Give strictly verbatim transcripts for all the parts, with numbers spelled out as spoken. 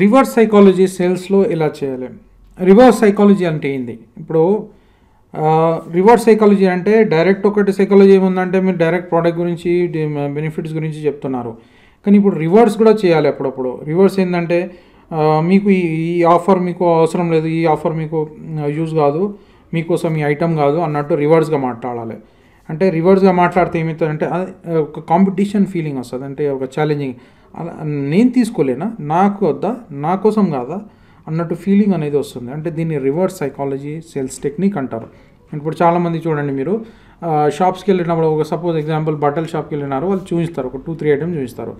Reverse psychology సేల్స్లో ఇలా చేయాలి. రివర్స్ సైకాలజీ అంటే ఏంది? ఇప్పుడు రివర్స్ సైకాలజీ అంటే డైరెక్ట్ ఒకటి సైకాలజీ ఏముందంటే మీరు డైరెక్ట్ ప్రోడక్ట్ గురించి బెనిఫిట్స్ గురించి చెప్తున్నారు, కానీ ఇప్పుడు రివర్స్ కూడా చేయాలి అప్పుడప్పుడు. రివర్స్ ఏంటంటే మీకు ఈ ఆఫర్ మీకు అవసరం లేదు, ఈ ఆఫర్ మీకు యూజ్ కాదు, మీకోసం ఈ ఐటమ్ కాదు అన్నట్టు రివర్స్గా మాట్లాడాలి. అంటే రివర్స్గా మాట్లాడితే ఏమవుతుందంటే ఒక కాంపిటీషన్ ఫీలింగ్ వస్తుంది, అంటే ఒక ఛాలెంజింగ్, నేను తీసుకోలేనా, నాకు వద్దా, నా కోసం కాదా అన్నట్టు ఫీలింగ్ అనేది వస్తుంది. అంటే దీన్ని రివర్స్ సైకాలజీ సేల్స్ టెక్నిక్ అంటారు. ఇప్పుడు చాలామంది చూడండి, మీరు షాప్స్కి వెళ్ళినప్పుడు ఒక సపోజ్ ఎగ్జాంపుల్ బట్టల షాప్కి వెళ్ళినారు, వాళ్ళు చూపిస్తారు ఒక టూ త్రీ ఐటమ్ చూపిస్తారు,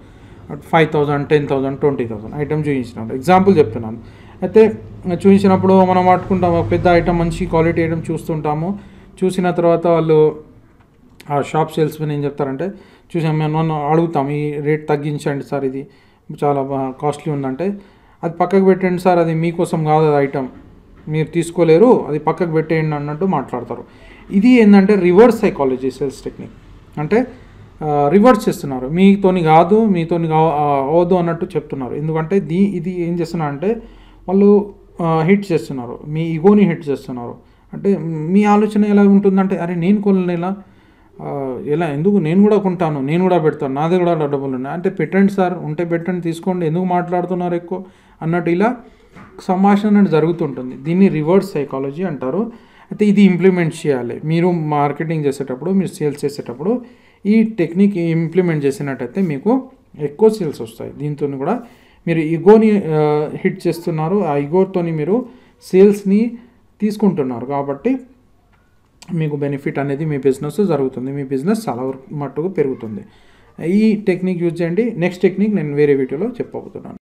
five thousand ten thousand twenty thousand item చూపించినప్పుడు ఎగ్జాంపుల్ చెప్తున్నాను. అయితే చూపించినప్పుడు మనం వాడుకుంటాము పెద్ద ఐటమ్, మంచి క్వాలిటీ ఐటమ్ చూస్తుంటాము. చూసిన తర్వాత వాళ్ళు ఆ షాప్ సేల్స్మెన్ ఏం చెప్తారంటే, చూసాం మనం అడుగుతాం ఈ రేట్ తగ్గించండి సార్, ఇది చాలా కాస్ట్లీ ఉందంటే అది పక్కకు పెట్టండి సార్, అది మీకోసం కాదు, అది ఐటమ్ మీరు తీసుకోలేరు, అది పక్కకు పెట్టేయండి అన్నట్టు మాట్లాడతారు. ఇది ఏంటంటే రివర్స్ సైకాలజీ సేల్స్ టెక్నిక్. అంటే రివర్స్ చేస్తున్నారు, మీతోని కాదు, మీతోని అవదు అన్నట్టు చెప్తున్నారు. ఎందుకంటే దీ ఇది ఏం చేస్తున్నారంటే వాళ్ళు హిట్ చేస్తున్నారు, మీ ఈగోని హిట్ చేస్తున్నారు. అంటే మీ ఆలోచన ఎలా ఉంటుందంటే, అరే నేను కొనలేను, ఇలా ఎలా, ఎందుకు నేను కూడా కొంటాను, నేను కూడా పెడతాను, నాది కూడా డబ్బులు ఉన్నాయి, అంటే పెట్టండి సార్, ఉంటే పెట్టండి తీసుకోండి, ఎందుకు మాట్లాడుతున్నారు ఎక్కువ అన్నట్టు ఇలా సంభాషణ అనేది జరుగుతుంటుంది. దీన్ని రివర్స్ సైకాలజీ అంటారు. అయితే ఇది ఇంప్లిమెంట్ చేయాలి. మీరు మార్కెటింగ్ చేసేటప్పుడు, మీరు సేల్స్ చేసేటప్పుడు ఈ టెక్నిక్ ఇంప్లిమెంట్ చేసినట్టయితే మీకు ఎక్కువ సేల్స్ వస్తాయి. దీంతో కూడా మీరు ఈగోని హిట్ చేస్తున్నారు, ఆ ఈగోతో మీరు సేల్స్ని తీసుకుంటున్నారు, కాబట్టి మీకు బెనిఫిట్ అనేది మీ బిజినెస్ జరుగుతుంది, మీ బిజినెస్ చాలా మట్టుకు పెరుగుతుంది. ఈ టెక్నిక్ యూజ్ చేయండి. నెక్స్ట్ టెక్నిక్ నేను వేరే వీడియోలో చెప్పబోతున్నాను.